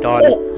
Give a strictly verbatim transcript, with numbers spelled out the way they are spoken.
Got it.